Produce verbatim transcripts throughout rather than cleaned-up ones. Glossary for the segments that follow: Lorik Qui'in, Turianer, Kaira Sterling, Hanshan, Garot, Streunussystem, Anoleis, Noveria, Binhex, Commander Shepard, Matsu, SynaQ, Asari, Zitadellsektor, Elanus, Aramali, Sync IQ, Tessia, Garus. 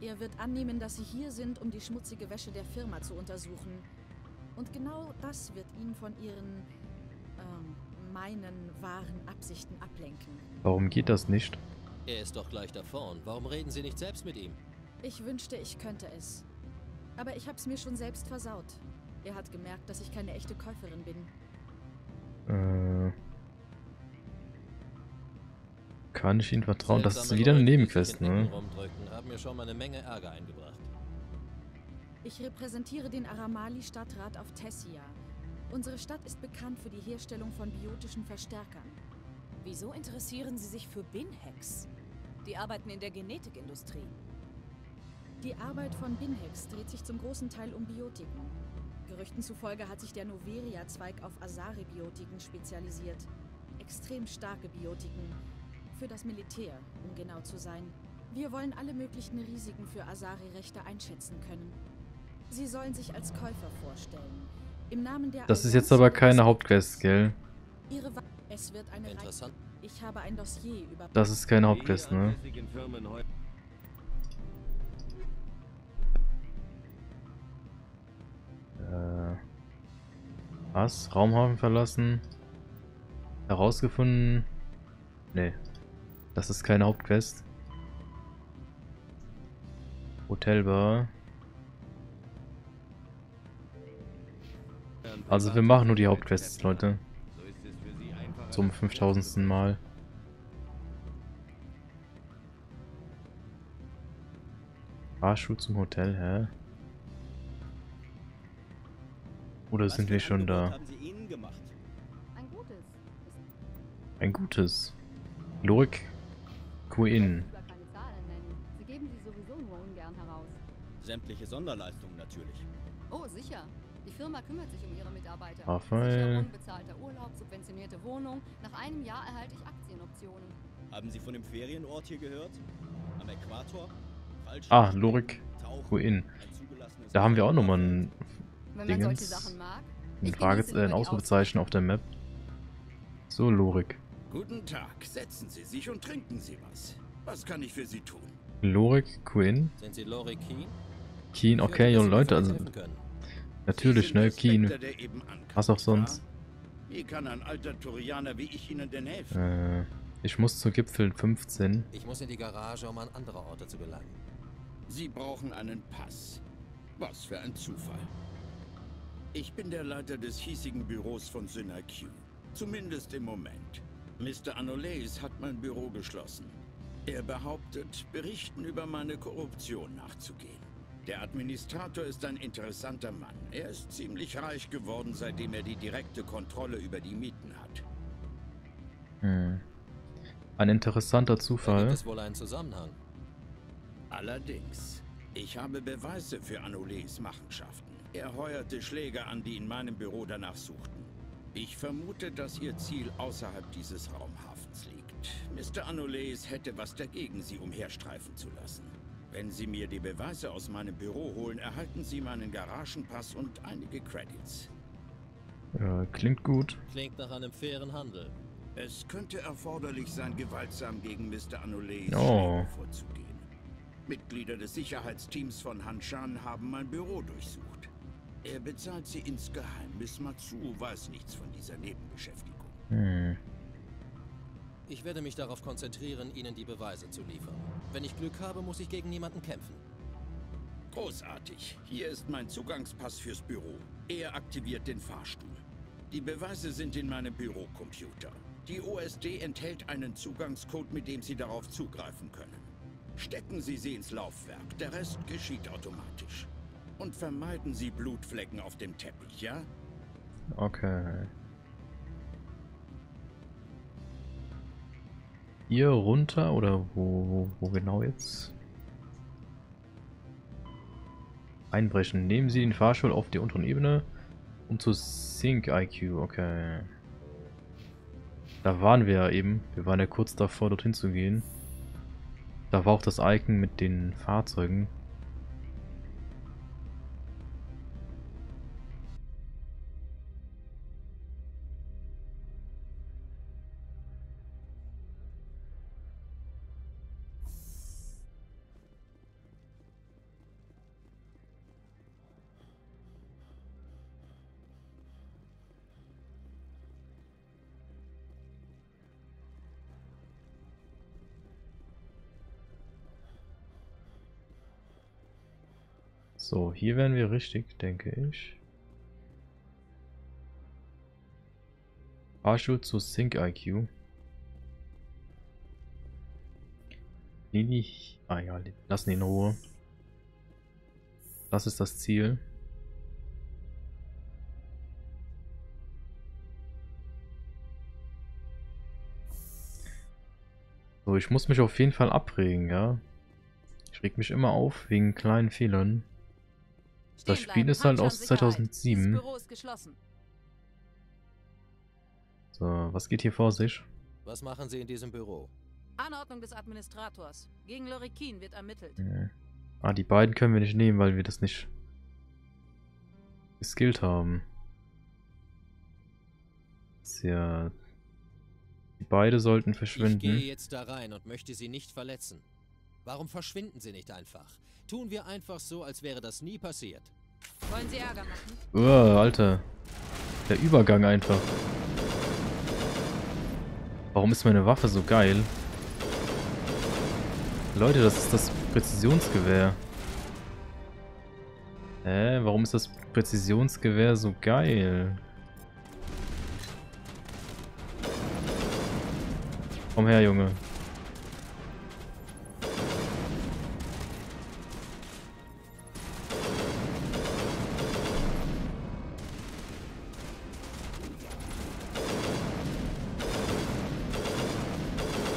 Er wird annehmen, dass Sie hier sind, um die schmutzige Wäsche der Firma zu untersuchen. Und genau das wird ihn von Ihren, ähm, meinen wahren Absichten ablenken. Warum geht das nicht? Er ist doch gleich da vorn. Warum reden Sie nicht selbst mit ihm? Ich wünschte, ich könnte es. Aber ich hab's mir schon selbst versaut. Er hat gemerkt, dass ich keine echte Käuferin bin. Äh... Kann ich Ihnen vertrauen? Das ist wieder eine Nebenquest, ne? Haben mir schon mal eine Menge Ärger eingebracht. Ich repräsentiere den Aramali-Stadtrat auf Tessia. Unsere Stadt ist bekannt für die Herstellung von biotischen Verstärkern. Wieso interessieren Sie sich für Binhex? Die arbeiten in der Genetikindustrie. Die Arbeit von Binhex dreht sich zum großen Teil um Biotiken. Gerüchten zufolge hat sich der Noveria-Zweig auf Asari-Biotiken spezialisiert. Extrem starke Biotiken. Für das Militär, um genau zu sein. Wir wollen alle möglichen Risiken für Asari-Rechte einschätzen können. Sie sollen sich als Käufer vorstellen. Im Namen der Das ist jetzt aber keine Hauptquest, gell? Ihre es wird eine Interessant. Ich habe ein Dossier über Das ist keine Hauptquest, ne? Äh, was? Raumhafen verlassen? Herausgefunden? Nee. Das ist keine Hauptquest. Hotelbar. Also wir machen nur die Hauptquests, Leute. Zum fünftausendsten Mal. Fahrschuh zum Hotel, hä? Oder sind wir schon da? Ein gutes. Ein gutes. Lorik Qui'in. Sie geben sie sowieso nur ungern heraus. Sämtliche Sonderleistungen natürlich. Oh, sicher. Die Firma kümmert sich um ihre Mitarbeiter. Sicherung, bezahlter Urlaub, subventionierte Wohnung. Nach einem Jahr erhalte ich Aktienoptionen. Haben Sie von dem Ferienort hier gehört? Am Äquator? Falsch. Ah, Lorik Qui'in. Da haben wir auch nochmal ein Dingens. Ein Frage, ein Ausrufezeichen auf der Map. So, Lorik. Guten Tag. Setzen Sie sich und trinken Sie was. Was kann ich für Sie tun? Lorik Qui'in. Sind Sie Lorik Qui'in? Qui'in, okay, jo, Leute, also... Natürlich, ne, Qui'in. Was auch sonst. Wie kann ein alter Turianer wie ich Ihnen denn helfen? Äh, ich muss zu Gipfel fünfzehn. Ich muss in die Garage, um an andere Orte zu gelangen. Sie brauchen einen Pass. Was für ein Zufall. Ich bin der Leiter des hiesigen Büros von SynaQ. Zumindest im Moment. Mister Anoleis hat mein Büro geschlossen. Er behauptet, Berichten über meine Korruption nachzugehen. Der Administrator ist ein interessanter Mann. Er ist ziemlich reich geworden, seitdem er die direkte Kontrolle über die Mieten hat. Hm. Ein interessanter Zufall. Da gibt es wohl einen Zusammenhang. Allerdings. Ich habe Beweise für Anoleis Machenschaften. Er heuerte Schläger an, die in meinem Büro danach suchten. Ich vermute, dass ihr Ziel außerhalb dieses Raumhafens liegt. Mister Anoleis hätte was dagegen, sie umherstreifen zu lassen. Wenn Sie mir die Beweise aus meinem Büro holen, erhalten Sie meinen Garagenpass und einige Credits. Ja, klingt gut. Klingt nach einem fairen Handel. Es könnte erforderlich sein, gewaltsam gegen Mister Anoleis oh. vorzugehen. Mitglieder des Sicherheitsteams von Hanshan haben mein Büro durchsucht. Er bezahlt sie insgeheim. Miss Matsu weiß nichts von dieser Nebenbeschäftigung. Hm. Ich werde mich darauf konzentrieren, Ihnen die Beweise zu liefern. Wenn ich Glück habe, muss ich gegen niemanden kämpfen. Großartig. Hier ist mein Zugangspass fürs Büro. Er aktiviert den Fahrstuhl. Die Beweise sind in meinem Bürocomputer. Die O S D enthält einen Zugangscode, mit dem Sie darauf zugreifen können. Stecken Sie sie ins Laufwerk. Der Rest geschieht automatisch. Und vermeiden Sie Blutflecken auf dem Teppich, ja? Okay. Hier runter oder wo, wo, wo genau jetzt? Einbrechen. Nehmen Sie den Fahrstuhl auf die unteren Ebene um zu Sync I Q. Okay. Da waren wir ja eben. Wir waren ja kurz davor, dorthin zu gehen. Da war auch das Icon mit den Fahrzeugen. So, hier wären wir richtig, denke ich. Ashu zu Sync I Q. Lili. Ah ja, lassen ihn in Ruhe. Das ist das Ziel. So, ich muss mich auf jeden Fall abregen, ja. Ich reg mich immer auf wegen kleinen Fehlern. Das Spiel ist halt aus zweitausendsieben. Das Büro ist geschlossen. So, was geht hier vor sich? Was machen Sie in diesem Büro? Anordnung des Administrators. Gegen Lorik Qui'in wird ermittelt. Ja. Ah, die beiden können wir nicht nehmen, weil wir das nicht geskillt haben. Sehr. Die beiden sollten verschwinden. Ich gehe jetzt da rein und möchte sie nicht verletzen. Warum verschwinden sie nicht einfach? Tun wir einfach so, als wäre das nie passiert. Wollen Sie Ärger machen? Uah, Alter. Der Übergang einfach. Warum ist meine Waffe so geil? Leute, das ist das Präzisionsgewehr. Hä, äh, warum ist das Präzisionsgewehr so geil? Komm her, Junge.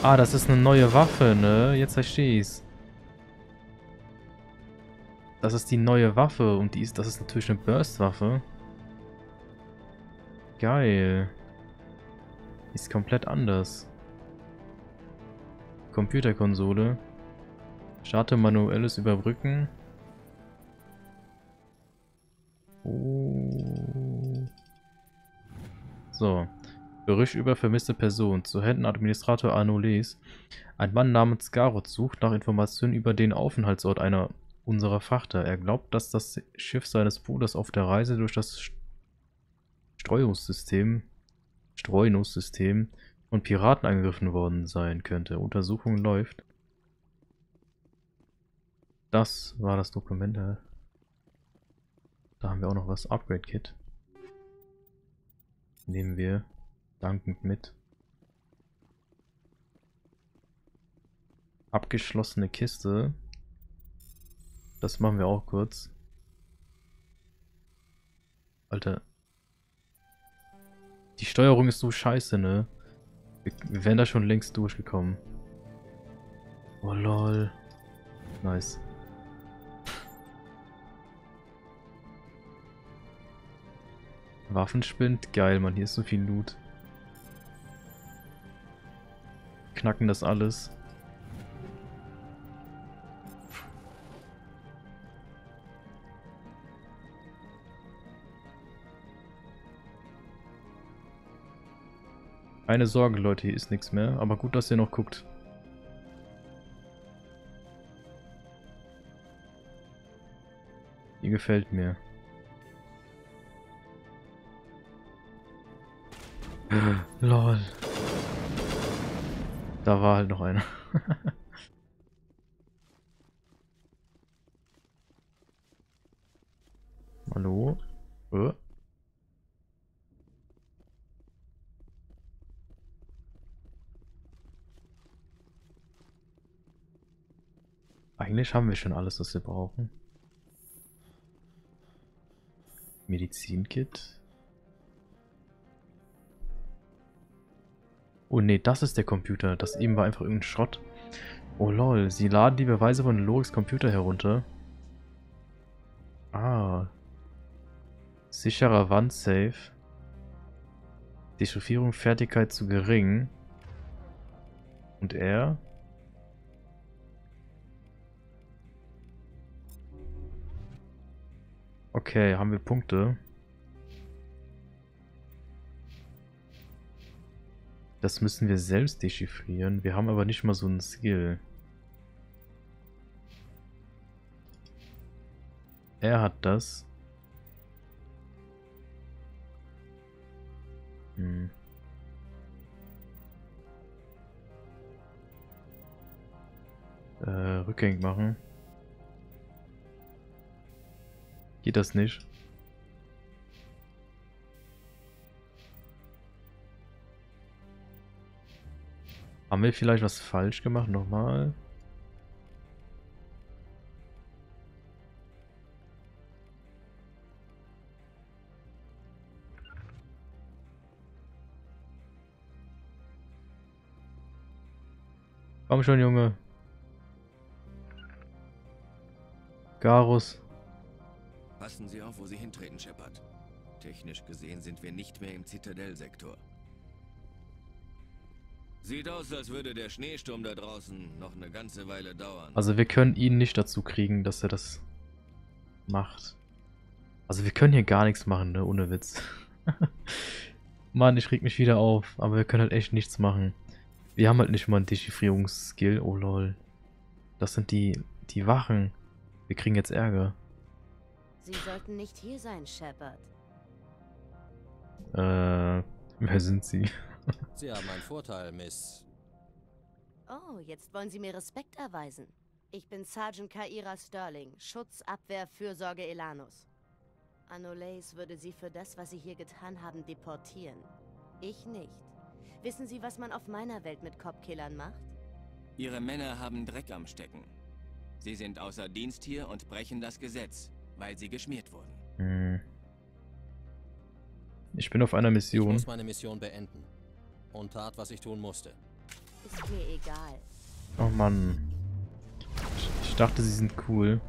Ah, das ist eine neue Waffe, ne? Jetzt verstehe ich's. Das ist die neue Waffe und die ist, das ist natürlich eine Burst-Waffe. Geil. Ist komplett anders. Computerkonsole. Starte manuelles Überbrücken. Oh. So. Bericht über vermisste Person. Zu Händen Administrator Anoleis. Ein Mann namens Garot sucht nach Informationen über den Aufenthaltsort einer unserer Frachter. Er glaubt, dass das Schiff seines Bruders auf der Reise durch das Streunussystem, Streunussystem von Piraten angegriffen worden sein könnte. Untersuchung läuft. Das war das Dokument. Da haben wir auch noch was. Upgrade Kit. Nehmen wir dankend mit. Abgeschlossene Kiste. Das machen wir auch kurz. Alter. Die Steuerung ist so scheiße, ne? Wir, wir wären da schon längst durchgekommen. Oh lol. Nice. Waffenspind? Geil, Mann. Hier ist so viel Loot. Knacken das alles. Keine Sorge, Leute, hier ist nichts mehr, aber gut, dass ihr noch guckt. Die gefällt mir. Lol. Da war halt noch einer. Hallo? Äh. Eigentlich haben wir schon alles, was wir brauchen. Medizinkit. Oh ne, das ist der Computer. Das eben war einfach irgendein Schrott. Oh lol, sie laden die Beweise von Loriks Computer herunter. Ah. Sicherer Wandsafe. Dechiffrierung Fertigkeit zu gering. Und er? Okay, haben wir Punkte. Das müssen wir selbst dechiffrieren. Wir haben aber nicht mal so einen Skill. Er hat das. Hm. Äh, rückgängig machen. Geht das nicht? Haben wir vielleicht was falsch gemacht? Nochmal. Komm schon, Junge. Garus. Passen Sie auf, wo Sie hintreten, Shepard. Technisch gesehen sind wir nicht mehr im Zitadellsektor. Sieht aus, als würde der Schneesturm da draußen noch eine ganze Weile dauern. Also wir können ihn nicht dazu kriegen, dass er das macht. Also wir können hier gar nichts machen, ne? Ohne Witz. Mann, ich reg mich wieder auf. Aber wir können halt echt nichts machen. Wir haben halt nicht mal einen Dechiffrierungsskill. Oh lol. Das sind die, die Wachen. Wir kriegen jetzt Ärger. Sie sollten nicht hier sein, Shepard. Äh, wer sind Sie? Sie haben einen Vorteil, Miss. Oh, jetzt wollen Sie mir Respekt erweisen. Ich bin Sergeant Kaira Sterling, Schutz, Abwehr, Fürsorge Elanus. Anoleis würde Sie für das, was Sie hier getan haben, deportieren. Ich nicht. Wissen Sie, was man auf meiner Welt mit Kopfkillern macht? Ihre Männer haben Dreck am Stecken. Sie sind außer Dienst hier und brechen das Gesetz, weil sie geschmiert wurden. Hm. Ich bin auf einer Mission. Ich muss meine Mission beenden. Und tat, was ich tun musste. Ist mir egal. Oh Mann. Ich, ich dachte, sie sind cool.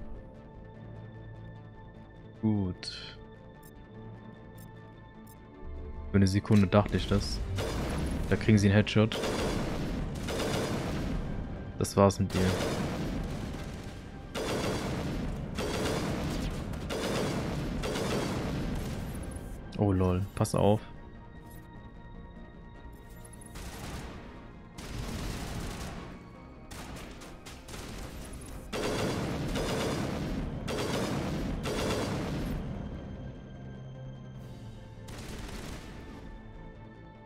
Gut. Für eine Sekunde dachte ich das. Da kriegen sie einen Headshot. Das war's mit dir. Oh lol, pass auf.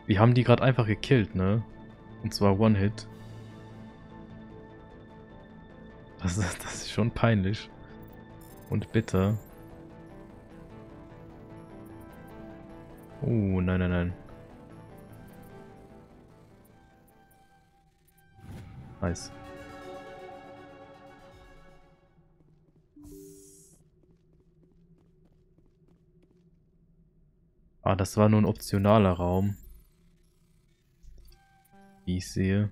Wir haben die gerade einfach gekillt, ne? Und zwar One-Hit. Das, das ist schon peinlich. Und bitter. Oh, nein, nein, nein. Nice. Ah, das war nur ein optionaler Raum. Wie ich sehe.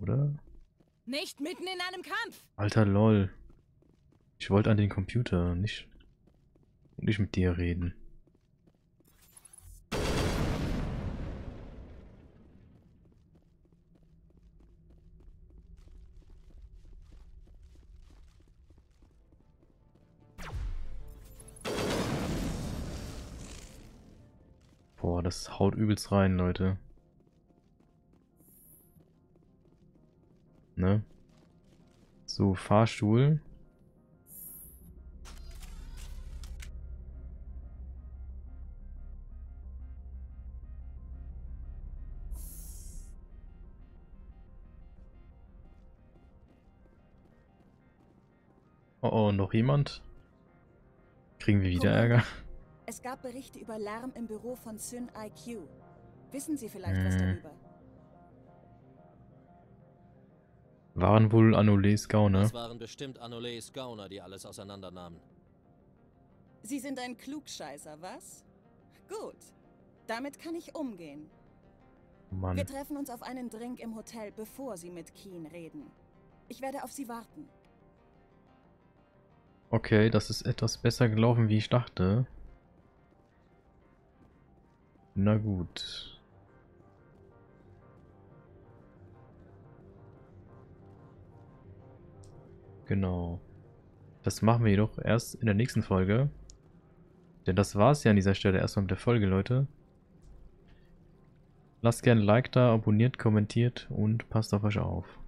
Oder? Nicht mitten in einem Kampf! Alter lol. Ich wollte an den Computer, nicht, nicht mit dir reden. Boah, das haut übelst rein, Leute. Ne? So, Fahrstuhl. Oh, oh, noch jemand? Kriegen wir wieder Ärger? Es gab Berichte über Lärm im Büro von Sync I Q. Wissen Sie vielleicht hm. was darüber? Waren wohl Anoleis Gauner? Es waren bestimmt Anoleis Gauner, die alles auseinandernahmen. Sie sind ein Klugscheißer, was? Gut. Damit kann ich umgehen. Mann. Wir treffen uns auf einen Drink im Hotel, bevor Sie mit Qui'in reden. Ich werde auf Sie warten. Okay, das ist etwas besser gelaufen, wie ich dachte. Na gut. Genau. Das machen wir jedoch erst in der nächsten Folge. Denn das war's ja an dieser Stelle erstmal mit der Folge, Leute. Lasst gerne ein Like da, abonniert, kommentiert und passt auf euch auf.